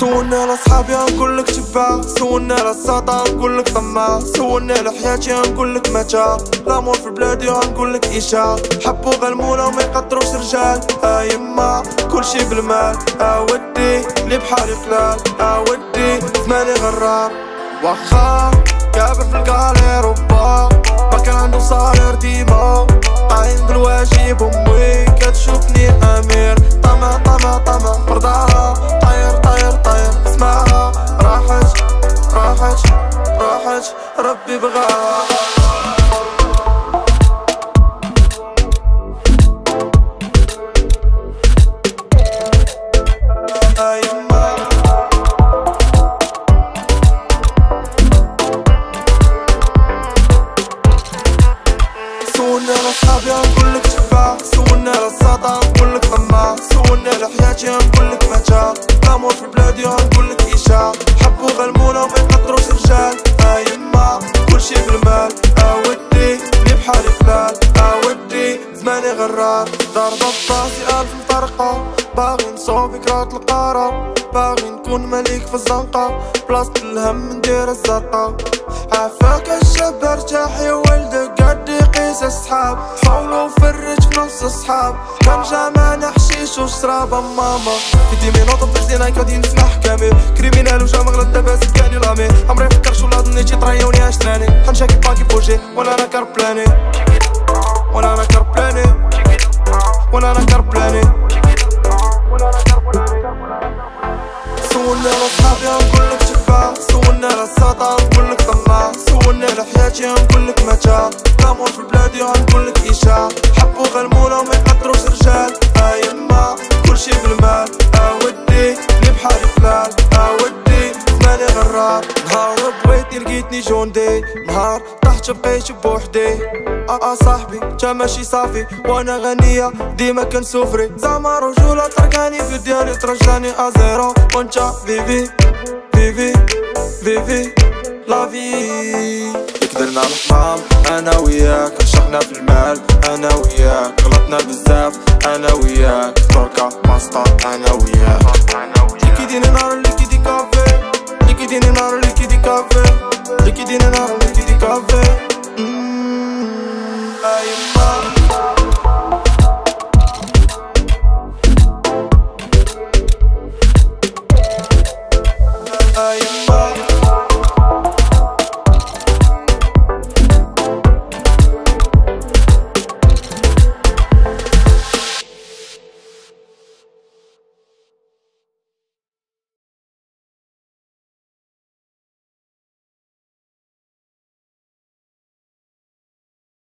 سولني على صحابي نقولك تباع، سولني على الساطة نقولك طماع، سولني على حياتي نقولك متاع، لامور في بلادي نقولك إشاع، حبو غلمونا وما يقدروش رجال، يما كلشي بالمال، أودي اللي بحالي قلال، أودي ثماني غرام، واخا كابر في الكالير وبا، ما كان عندو صالير ديما، طاين بالواجب أمي كتشوفني أمير، طمع طمع طمع برضاها، طاير طاير طاير اسمعها، راحت راحت راحت ربي بغاها. سولني على صحابي نقولك تباع، سولني على الساطة نقولك طماع، سولني على حياتي نقولك متاع، لامور في بلادي نقولك إشاع، حبو غلمونا وما يقدروش رجال، يما كلشي بالمال، أودي اللي بحالي قلال، أودي زماني غرار، ضربة في راسي 1000 طرقة، باغي نصوبك رات القارة، باغي نكون مليك في الزنقة، بلاصة الهم ندير الزرقة، عافاك الشاب ارتاحي ولدك قدي قيس الصحاب، حاولو فرج في نفس الصحاب، كان جامعنا حشيش وشراب ماما، في ديمي نوطة بتزيناك غادي نسمع حكامي، كريمينال وجا مغلط دابا سكاني لامي، عمري مفكرش ولاد نيتي تريوني عشراني، حنشاكي باكي بوجي وانا انا كربلاني، وانا انا كربلاني، وانا انا كربلاني. سولني على صحابي نقولك تباع، سولني على الساطة نقولك طماع، سولني على حياتي نقولك متاع، لامور في بلادي نقولك إشاع، حبو غلمونا وما يقدروش رجال، يما كلشي بالمال، أودي اللي بحالي قلال، أودي زماني غرار، نهار بغيتني لقيتني جوندي، نهار طحت بقيت بوحدي، صاحبي تا ماشي صافي وانا غنية ديما كنسوفري، زعما رجولة تركاني في ديالي ترجعني أزيرو، وانتا بيبي بيبي بيبي لافي قدرنا الحمام انا وياك، عشقنا في المال انا وياك، غلطنا بزاف انا وياك، تركة باسطة انا وياك، ليكي ديني نهار ليكي دي كافي، ليكي ديني نهار ليكي دي كافي، ليكي ديني نهار ليكي دي كافي.